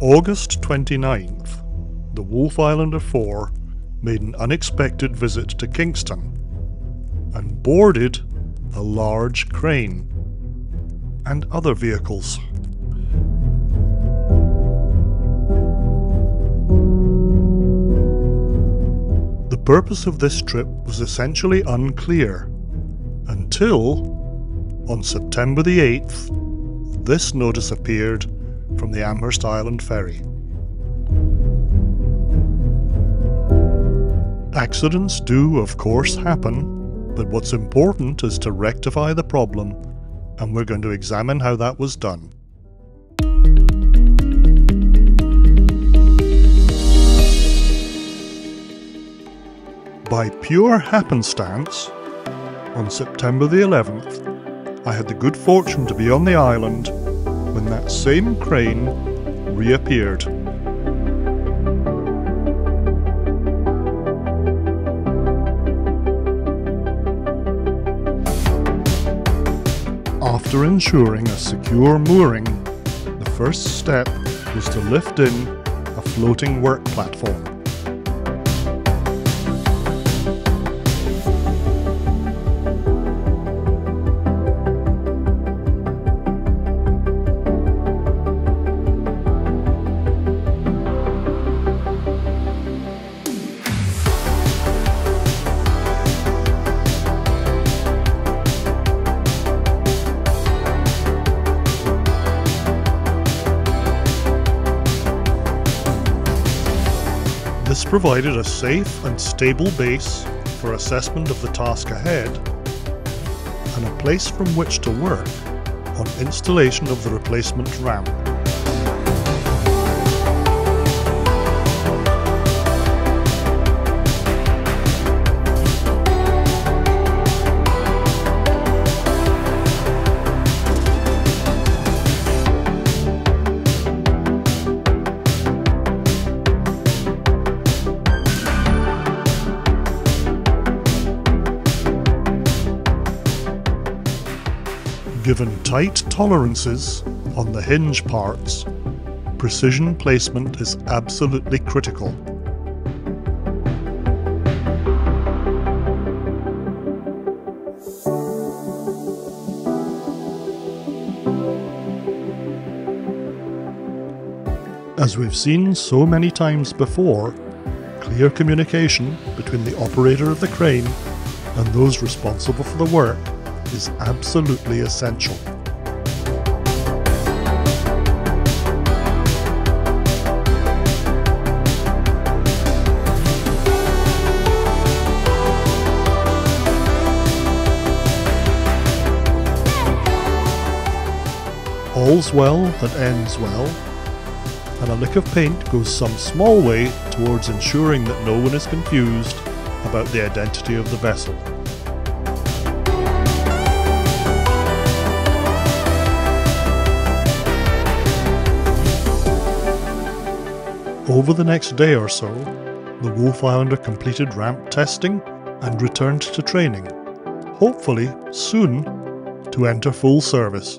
August 29th, the Wolfe Islander IV made an unexpected visit to Kingston and boarded a large crane and other vehicles. The purpose of this trip was essentially unclear until, on September the 8th, this notice appeared from the Amherst Island ferry. Accidents do, of course, happen, but what's important is to rectify the problem, and we're going to examine how that was done. By pure happenstance, on September the 11th, I had the good fortune to be on the island when that same crane reappeared. After ensuring a secure mooring, the first step was to lift in a floating work platform. This provided a safe and stable base for assessment of the task ahead and a place from which to work on installation of the replacement ramp. Given tight tolerances on the hinge parts, precision placement is absolutely critical. As we've seen so many times before, clear communication between the operator of the crane and those responsible for the work is absolutely essential. All's well that ends well, and a lick of paint goes some small way towards ensuring that no one is confused about the identity of the vessel. Over the next day or so, the Wolfe Islander completed ramp testing and returned to training, hopefully soon to enter full service.